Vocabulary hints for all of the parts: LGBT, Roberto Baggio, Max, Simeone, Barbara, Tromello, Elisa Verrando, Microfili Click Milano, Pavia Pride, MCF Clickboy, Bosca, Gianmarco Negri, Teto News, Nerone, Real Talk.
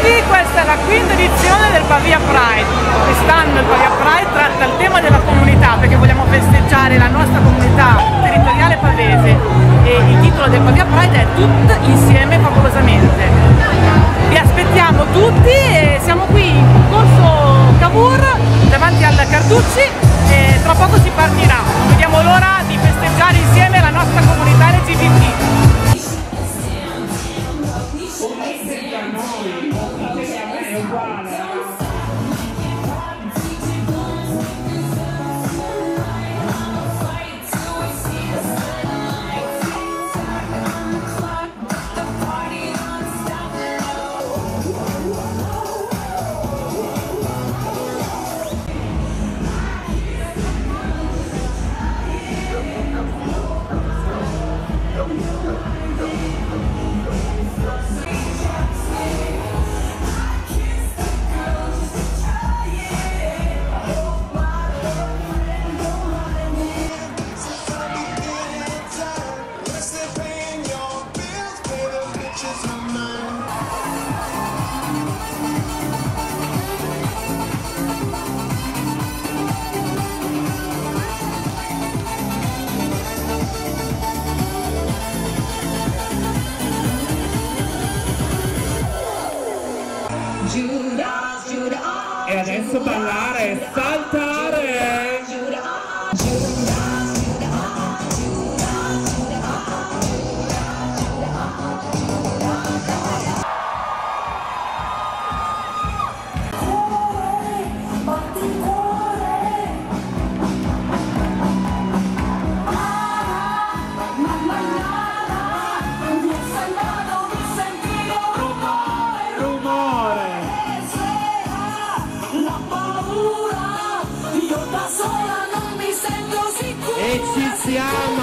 tutti, questa è la quinta edizione del Pavia Pride. Quest'anno il Pavia Pride tratta il tema della comunità, perché vogliamo festeggiare la nostra comunità territoriale pavese, e il titolo del Pavia Pride è "Tutti insieme favolosamente". Vi aspettiamo tutti e siamo qui in corso Cavour davanti al Carducci e tra poco si partirà. Non vediamo l'ora di festeggiare insieme la nostra comunità LGBT. E adesso ballare e saltare! E ci stiamo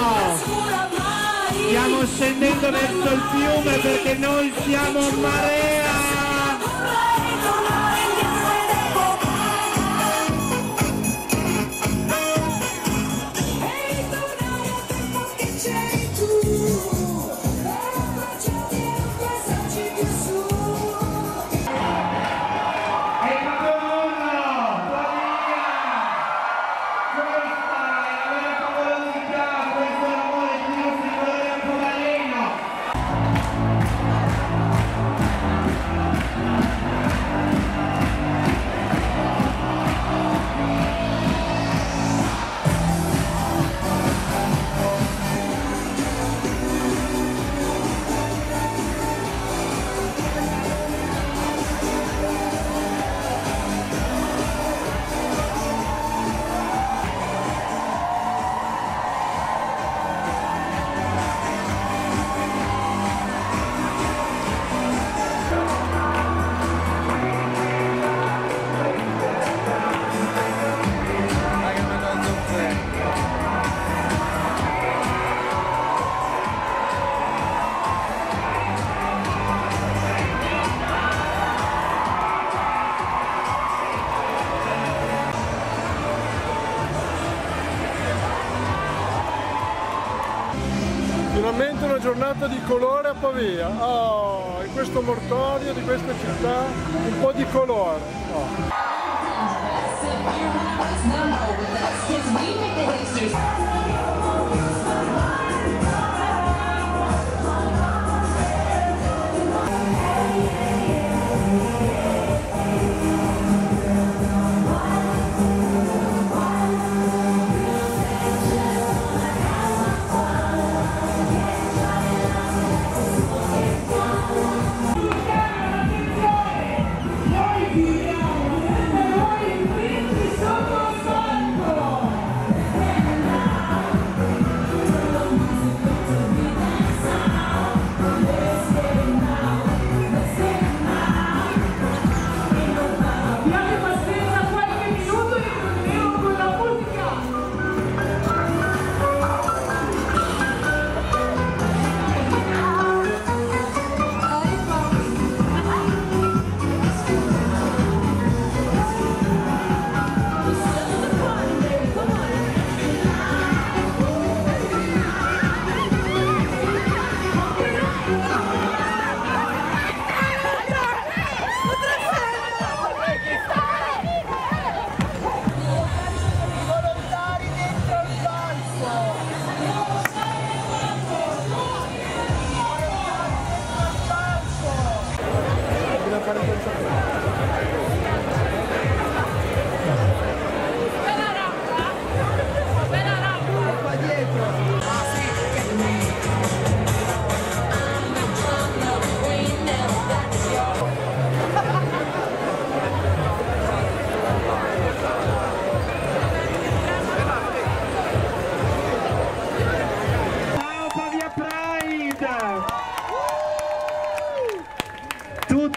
scendendo verso il fiume, perché noi siamo in marea! Finalmente una giornata di colore a Pavia, oh, in questo mortorio di questa città un po' di colore. Oh.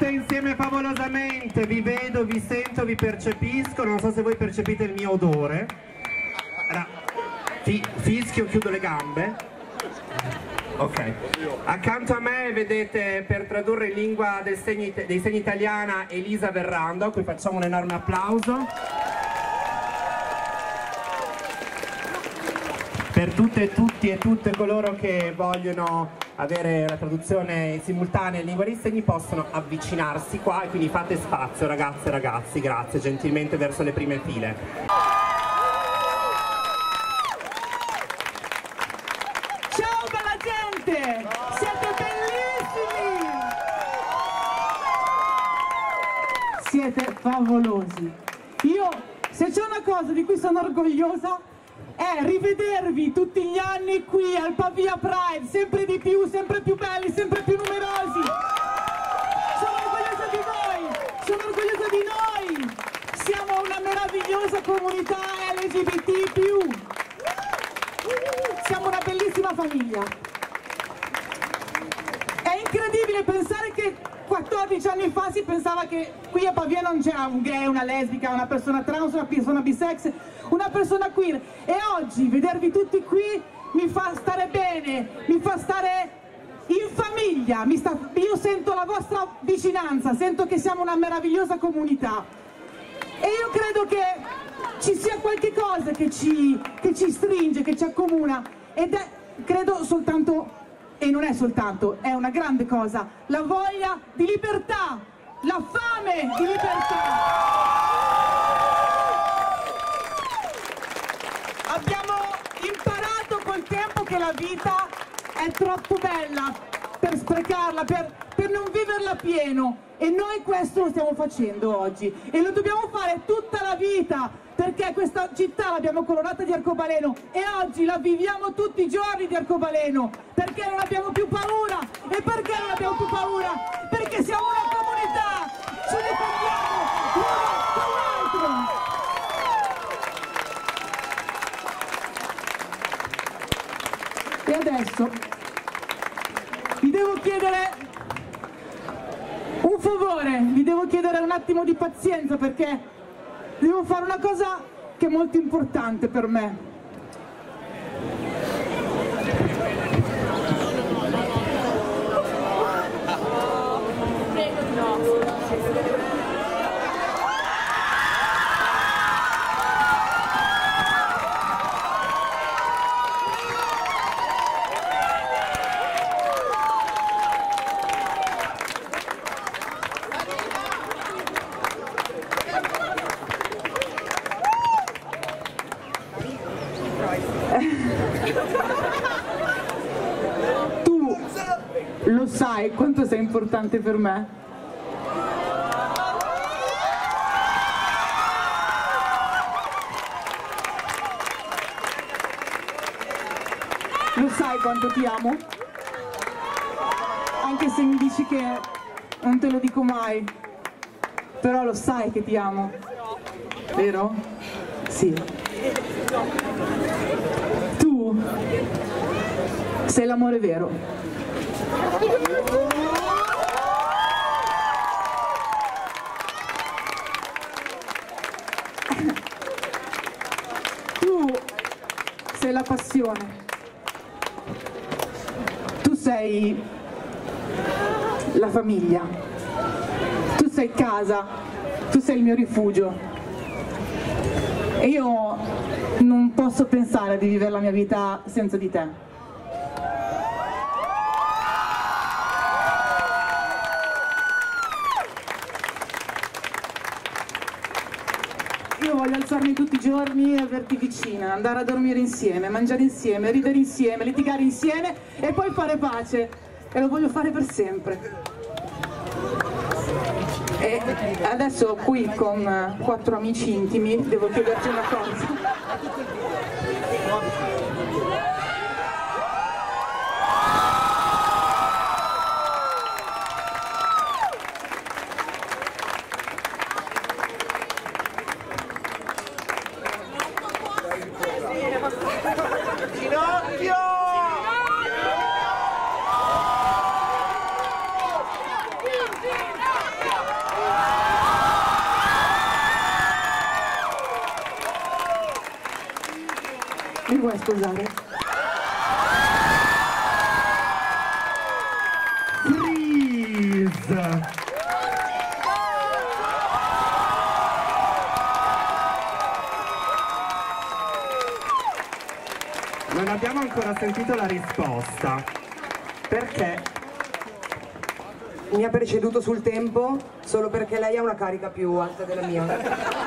tutte insieme favolosamente, vi vedo, vi sento, vi percepisco, non so se voi percepite il mio odore. Allora, fischio, chiudo le gambe. Ok. Accanto a me vedete, per tradurre in lingua dei segni italiana, Elisa Verrando, a cui facciamo un enorme applauso. Per tutte e tutti e tutte coloro che vogliono avere la traduzione simultanea in lingua dei segni possono avvicinarsi qua, e quindi fate spazio ragazze e ragazzi, grazie, gentilmente verso le prime file. Ciao bella gente, siete bellissimi! Siete favolosi. Io, se c'è una cosa di cui sono orgogliosa, è rivedervi tutti gli anni qui al Pavia Pride, sempre di più, sempre più belli, sempre più numerosi. Sono orgogliosa di voi, sono orgogliosa di noi. Siamo una meravigliosa comunità LGBT+. Siamo una bellissima famiglia. È incredibile pensare che 14 anni fa si pensava che qui a Pavia non c'era un gay, una lesbica, una persona trans, una persona bisex, una persona queer, e oggi vedervi tutti qui mi fa stare bene, mi fa stare in famiglia, io sento la vostra vicinanza, sento che siamo una meravigliosa comunità, e io credo che ci sia qualche cosa che ci stringe, che ci accomuna, ed è, credo, soltanto, e non è soltanto, è una grande cosa, la voglia di libertà, la fame di libertà. Abbiamo imparato col tempo che la vita è troppo bella per sprecarla, per non viverla pieno, e noi questo lo stiamo facendo oggi, e lo dobbiamo fare tutta la vita, perché questa città l'abbiamo colorata di arcobaleno, e oggi la viviamo tutti i giorni di arcobaleno, perché non abbiamo più paura. E perché non abbiamo più paura? Perché siamo una comunità, ci difendiamo l'uno con l'altro. E adesso vi devo chiedere un favore, vi devo chiedere un attimo di pazienza, perché devo fare una cosa che è molto importante per me. Prego, no. Lo sai quanto sei importante per me? Lo sai quanto ti amo? Anche se mi dici che non te lo dico mai, però lo sai che ti amo, vero? Sì. Tu sei l'amore vero. Tu sei la passione, tu sei la famiglia, tu sei casa, tu sei il mio rifugio, e io non posso pensare di vivere la mia vita senza di te. Voglio alzarmi tutti i giorni e averti vicina, andare a dormire insieme, mangiare insieme, ridere insieme, litigare insieme e poi fare pace. E lo voglio fare per sempre. E adesso qui con 4 amici intimi devo chiederti una cosa. scusate. Freeze! Non abbiamo ancora sentito la risposta, perché mi ha preceduto sul tempo solo perché lei ha una carica più alta della mia.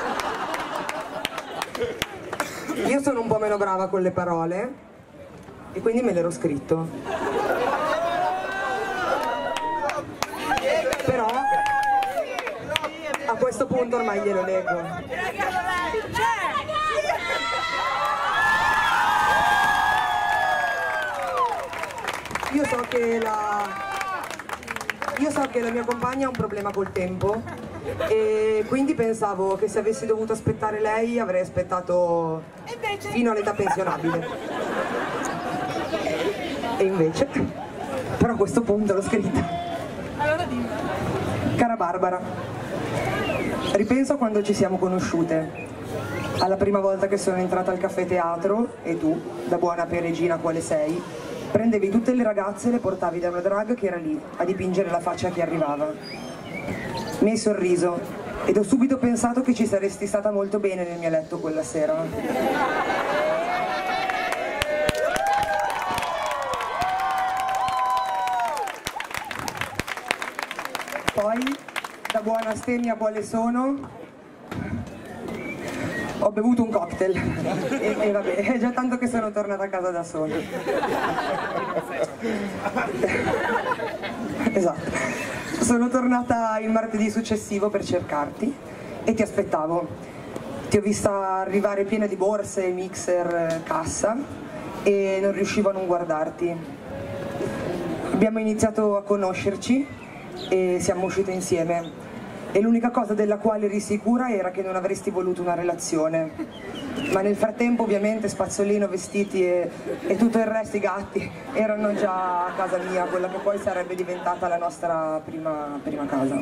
Io sono un po' meno brava con le parole e quindi me l'ero scritto. Però a questo punto ormai glielo leggo. Io so che la mia compagna ha un problema col tempo e quindi pensavo che se avessi dovuto aspettare lei avrei aspettato fino all'età pensionabile. E invece, però a questo punto l'ho scritta. Allora dimmi. Cara Barbara, ripenso a quando ci siamo conosciute. Alla prima volta che sono entrata al caffè teatro e tu, da buona peregina quale sei, prendevi tutte le ragazze e le portavi da una drag che era lì a dipingere la faccia a chi arrivava. Mi hai sorriso ed ho subito pensato che ci saresti stata molto bene nel mio letto quella sera. Poi, da buona stemmia quale sono, ho bevuto un cocktail e vabbè, è già tanto che sono tornata a casa da sola. Esatto. Sono tornata il martedì successivo per cercarti e ti aspettavo. Ti ho vista arrivare piena di borse, mixer, cassa e non riuscivo a non guardarti. Abbiamo iniziato a conoscerci e siamo uscite insieme. E l'unica cosa della quale eri sicura era che non avresti voluto una relazione. Ma nel frattempo ovviamente spazzolino, vestiti e tutto il resto, i gatti, erano già a casa mia, quella che poi sarebbe diventata la nostra prima casa.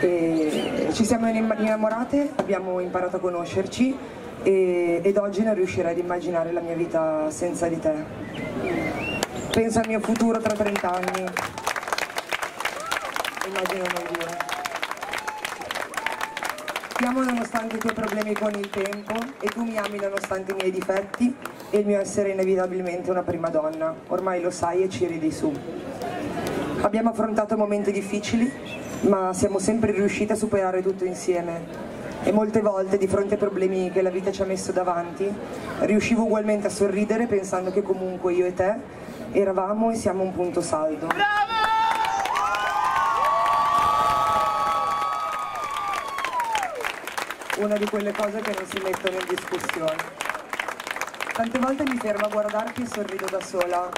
E ci siamo innamorate, abbiamo imparato a conoscerci ed oggi non riuscirei ad immaginare la mia vita senza di te. Penso al mio futuro tra 30 anni. Immagino non dire. Ti amo nonostante i tuoi problemi con il tempo e tu mi ami nonostante i miei difetti e il mio essere inevitabilmente una prima donna, ormai lo sai e ci ridi su. Abbiamo affrontato momenti difficili, ma siamo sempre riuscite a superare tutto insieme e molte volte di fronte ai problemi che la vita ci ha messo davanti riuscivo ugualmente a sorridere pensando che comunque io e te eravamo e siamo un punto saldo. Bravo! Una di quelle cose che non si mettono in discussione. Tante volte mi fermo a guardarti e sorrido da sola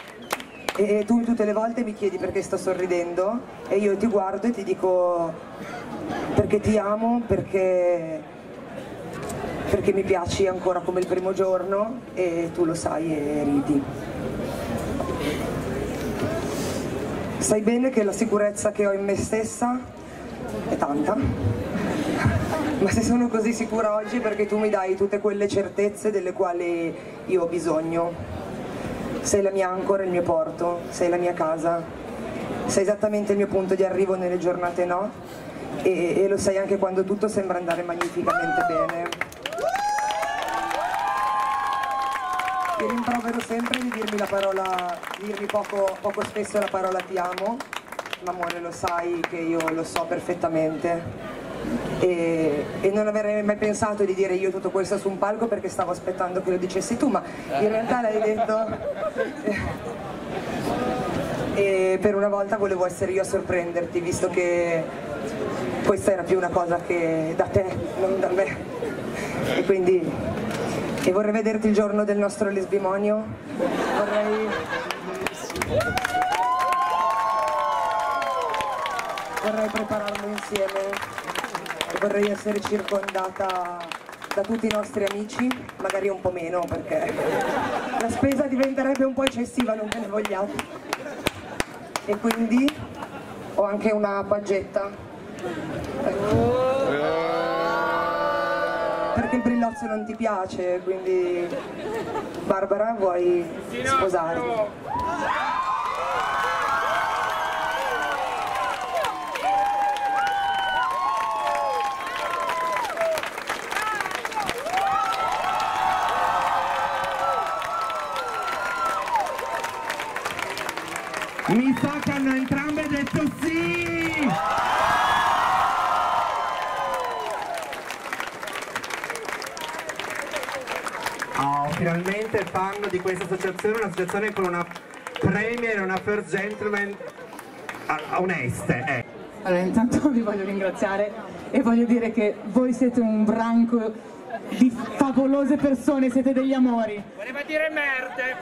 e tu tutte le volte mi chiedi perché sto sorridendo e io ti guardo e ti dico perché ti amo, perché mi piaci ancora come il primo giorno e tu lo sai e ridi. Sai bene che la sicurezza che ho in me stessa è tanta. Ma se sono così sicura oggi è perché tu mi dai tutte quelle certezze delle quali io ho bisogno. Sei la mia ancora, il mio porto, sei la mia casa, sei esattamente il mio punto di arrivo nelle giornate no e lo sei anche quando tutto sembra andare magnificamente bene. Ti rimprovero sempre di dirmi poco spesso la parola ti amo, ma amore lo sai che io lo so perfettamente. E non avrei mai pensato di dire io tutto questo su un palco perché stavo aspettando che lo dicessi tu, ma in realtà l'hai detto e per una volta volevo essere io a sorprenderti, visto che questa era più una cosa che da te, non da me, e quindi vorrei vederti il giorno del nostro lesbimonio, vorrei prepararlo insieme. Vorrei essere circondata da tutti i nostri amici, magari un po' meno perché la spesa diventerebbe un po' eccessiva, non ve ne vogliate. E quindi ho anche una pagetta. perché il brillozzo non ti piace, quindi Barbara vuoi sposarti? Mi sa che hanno entrambe detto sì! Oh, finalmente fanno di questa associazione un'associazione con una premier e una first gentleman oneste. Allora, intanto vi voglio ringraziare e voglio dire che voi siete un branco di favolose persone, siete degli amori. Voleva dire merde!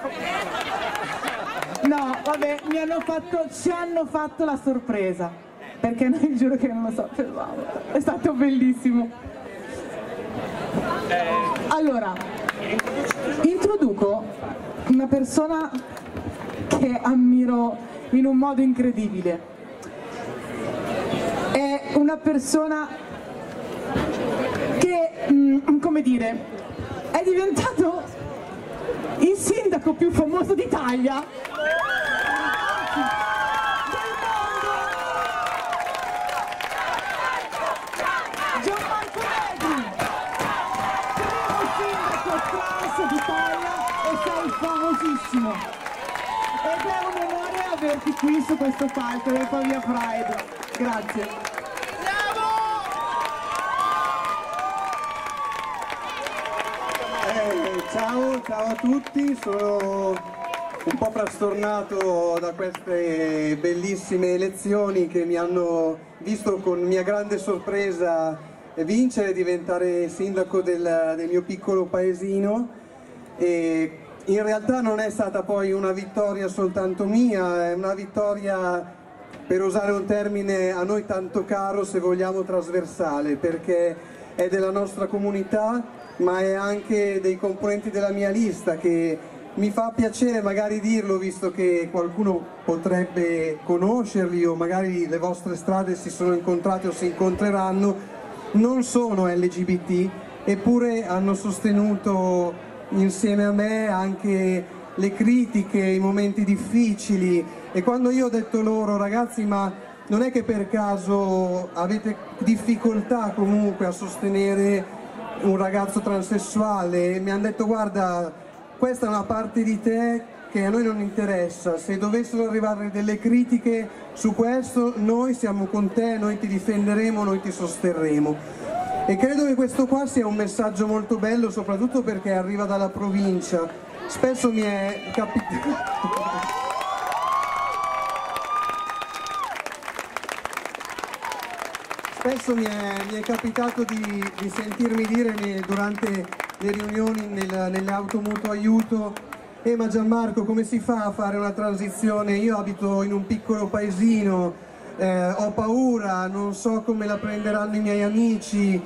No, vabbè, ci hanno fatto la sorpresa, perché noi giuro che non lo sapevamo, è stato bellissimo. Allora, introduco una persona che ammiro in un modo incredibile, è una persona che, come dire, è diventato il sindaco più famoso d'Italia. Gianmarco Negri, primo sindaco trans d'Italia, e sei famosissimo. Ed è un onore averti qui su questo palco del Pavia Pride. Grazie. Ciao a tutti, sono un po' frastornato da queste bellissime elezioni che mi hanno visto con mia grande sorpresa vincere e diventare sindaco del mio piccolo paesino, e in realtà non è stata poi una vittoria soltanto mia, è una vittoria, per usare un termine a noi tanto caro, se vogliamo trasversale, perché è della nostra comunità ma è anche dei componenti della mia lista che mi fa piacere magari dirlo, visto che qualcuno potrebbe conoscerli o magari le vostre strade si sono incontrate o si incontreranno, non sono LGBT, eppure hanno sostenuto insieme a me anche le critiche, i momenti difficili, e quando io ho detto loro ragazzi ma non è che per caso avete difficoltà comunque a sostenere un ragazzo transessuale, mi hanno detto guarda, questa è una parte di te che a noi non interessa, se dovessero arrivare delle critiche su questo noi siamo con te, noi ti difenderemo, noi ti sosterremo. E credo che questo qua sia un messaggio molto bello, soprattutto perché arriva dalla provincia. Spesso mi è capitato... Spesso mi è capitato di sentirmi dire durante le riunioni nelle auto mutuo aiuto, ma Gianmarco come si fa a fare una transizione? Io abito in un piccolo paesino, ho paura, non so come la prenderanno i miei amici, i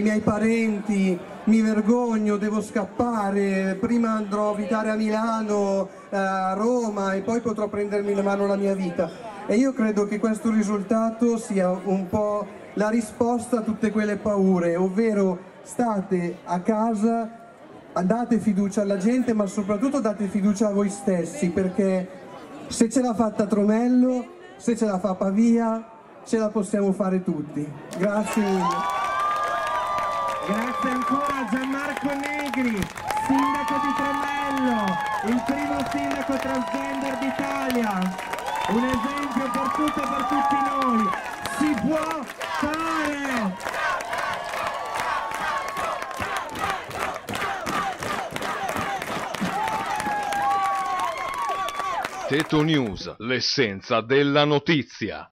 miei parenti, mi vergogno, devo scappare, prima andrò a abitare a Milano, a Roma e poi potrò prendermi in mano la mia vita. E io credo che questo risultato sia un po' la risposta a tutte quelle paure, ovvero state a casa, date fiducia alla gente, ma soprattutto date fiducia a voi stessi, perché se ce l'ha fatta Tromello, se ce la fa Pavia, ce la possiamo fare tutti. Grazie mille. Grazie ancora a Gianmarco Negri, sindaco di Tromello, il primo sindaco transgender d'Italia. Un esempio per tutto e per tutti noi, si può fare! Teto News, l'essenza della notizia.